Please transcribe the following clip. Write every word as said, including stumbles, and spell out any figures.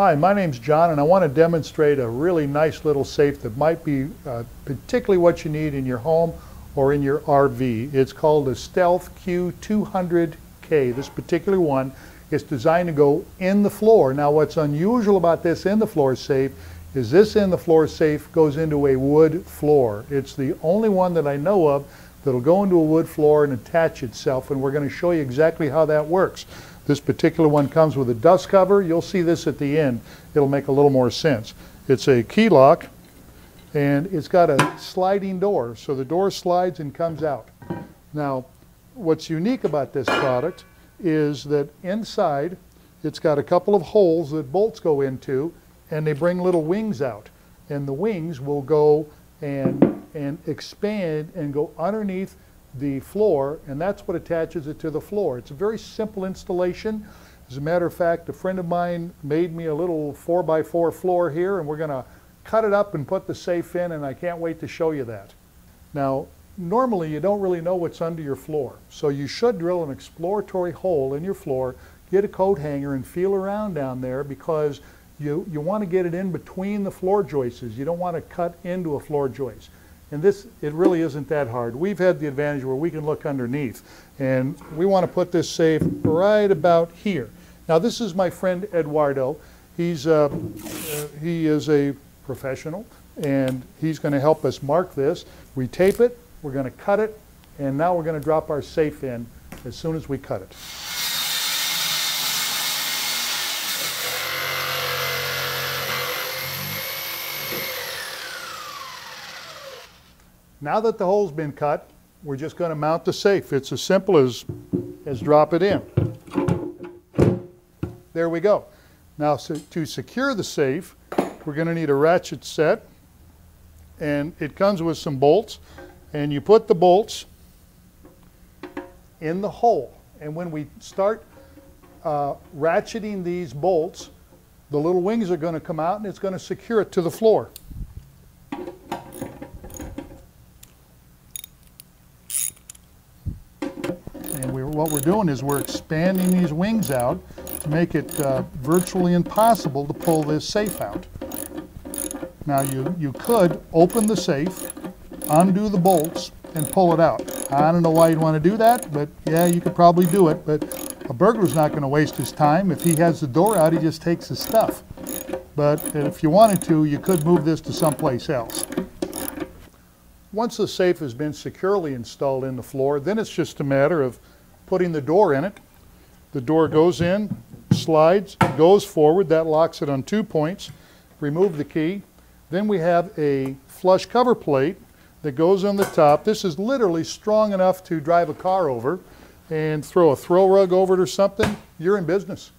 Hi, my name's John, and I want to demonstrate a really nice little safe that might be uh, particularly what you need in your home or in your R V. It's called a Stealth Q two hundred K. This particular one is designed to go in the floor. Now, what's unusual about this in the floor safe is this in the floor safe goes into a wood floor. It's the only one that I know of that'll go into a wood floor and attach itself, and we're going to show you exactly how that works. This particular one comes with a dust cover. You'll see this at the end. It'll make a little more sense. It's a key lock, and it's got a sliding door, so the door slides and comes out. Now, what's unique about this product is that inside it's got a couple of holes that bolts go into, and they bring little wings out, and the wings will go and and expand and go underneath the floor, and that's what attaches it to the floor. It's a very simple installation. As a matter of fact, a friend of mine made me a little four by four floor here, and we're going to cut it up and put the safe in, and I can't wait to show you that. Now, normally you don't really know what's under your floor, so you should drill an exploratory hole in your floor, get a coat hanger, and feel around down there, because you, you want to get it in between the floor joists. You don't want to cut into a floor joist. And this, it really isn't that hard. We've had the advantage where we can look underneath. And we want to put this safe right about here. Now, this is my friend Eduardo. He's, uh, uh, he is a professional, and he's going to help us mark this. We tape it, we're going to cut it, and now we're going to drop our safe in as soon as we cut it. Now that the hole's been cut, we're just going to mount the safe. It's as simple as, as drop it in. There we go. Now, so to secure the safe, we're going to need a ratchet set. And it comes with some bolts. And you put the bolts in the hole. And when we start uh, ratcheting these bolts, the little wings are going to come out, and it's going to secure it to the floor. What we're doing is we're expanding these wings out to make it uh, virtually impossible to pull this safe out. Now, you, you could open the safe, undo the bolts, and pull it out. I don't know why you'd want to do that, but yeah, you could probably do it, but a burglar's not going to waste his time. If he has the door out, he just takes his stuff. But if you wanted to, you could move this to someplace else. Once the safe has been securely installed in the floor, then it's just a matter of putting the door in it. The door goes in, slides, goes forward. That locks it on two points. Remove the key. Then we have a flush cover plate that goes on the top. This is literally strong enough to drive a car over, and throw a throw rug over it or something. You're in business.